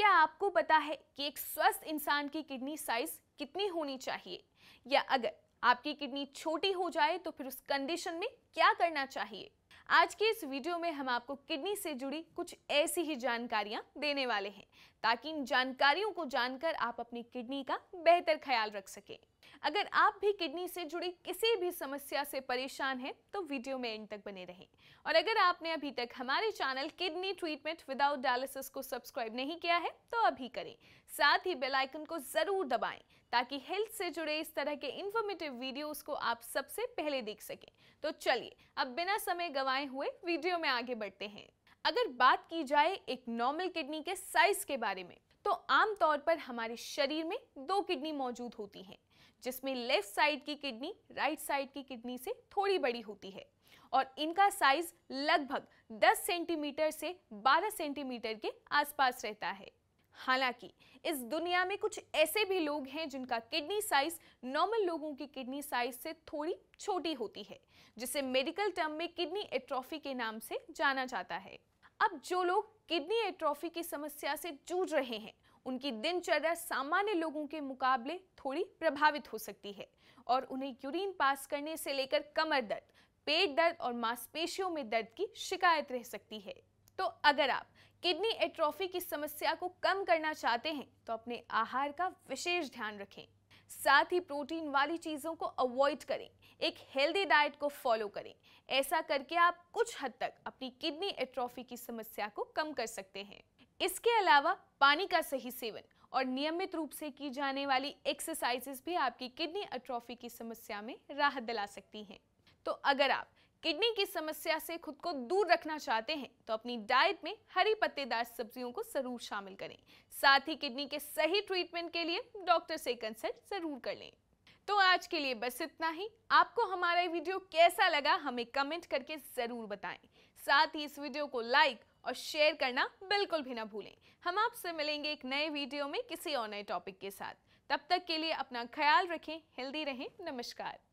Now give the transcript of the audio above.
क्या आपको पता है कि एक स्वस्थ इंसान की किडनी साइज कितनी होनी चाहिए, या अगर आपकी किडनी छोटी हो जाए तो फिर उस कंडीशन में क्या करना चाहिए। आज के इस वीडियो में हम आपको किडनी से जुड़ी कुछ ऐसी ही जानकारियां देने वाले हैं, ताकि इन जानकारियों को जानकर आप अपनी किडनी का बेहतर ख्याल रख सकें। अगर आप भी किडनी से जुड़ी किसी भी समस्या से परेशान हैं तो वीडियो में एंड तक बने रहें, और अगर आपने अभी तक हमारे channel kidney treatment without dialysis को सब्सक्राइब नहीं किया है तो अभी करें, साथ ही बेल आइकन को जरूर दबाएं ताकि हेल्थ से जुड़े इस तरह के इंफॉर्मेटिव वीडियोस को आप सबसे पहले देख सकें। तो चलिए अब बिना समय गंवाए हुए वीडियो में आगे बढ़ते हैं। अगर बात की जाए एक नॉर्मल किडनी के साइज के बारे में, तो आमतौर पर हमारे शरीर में दो किडनी मौजूद होती हैं, जिसमें लेफ्ट साइड की किडनी राइट साइड की किडनी से थोड़ी बड़ी होती है, और इनका साइज लगभग 10 सेंटीमीटर से 12 सेंटीमीटर के आसपास रहता है। हालांकि इस दुनिया में कुछ ऐसे भी लोग हैं जिनका किडनी साइज नॉर्मल लोगों की किडनी साइज से थोड़ी छोटी होती है, जिसे मेडिकल टर्म में किडनी एट्रोफी के नाम से जाना जाता है। अब जो लोग किडनी एट्रोफी की समस्या से जूझ रहे हैं, उनकी दिनचर्या सामान्य लोगों के मुकाबले थोड़ी प्रभावित हो सकती है, और उन्हें यूरिन पास करने से लेकर कमर दर्द, पेट दर्द और मांसपेशियों में दर्द की शिकायत रह सकती है। तो अगर आप किडनी एट्रोफी की समस्या को कम करना चाहते हैं तो अपने आहार का विशेष ध्यान रखें, साथ ही प्रोटीन वाली चीज़ों को अवॉइड करें, एक हेल्दी डाइट को फॉलो करें। ऐसा करके आप कुछ हद तक अपनी किडनी एट्रोफी की समस्या को कम कर सकते हैं। इसके अलावा पानी का सही सेवन और नियमित रूप से की जाने वाली एक्सरसाइजेस भी आपकी किडनी एट्रोफी की समस्या में राहत दिला सकती हैं। तो अगर आप किडनी की समस्या से खुद को दूर रखना चाहते हैं तो अपनी डाइट में हरी पत्तेदार सब्जियों को जरूर शामिल करें, साथ ही किडनी के सही ट्रीटमेंट के लिए डॉक्टर से कंसल्ट जरूर कर लें। तो आज के लिए बस इतना ही। आपको हमारा वीडियो कैसा लगा हमें कमेंट करके जरूर बताएं, साथ ही इस वीडियो को लाइक और शेयर करना बिल्कुल भी ना भूलें। हम आपसे मिलेंगे एक नए वीडियो में किसी और नए टॉपिक के साथ। तब तक के लिए अपना ख्याल रखें, हेल्दी रहें। नमस्कार।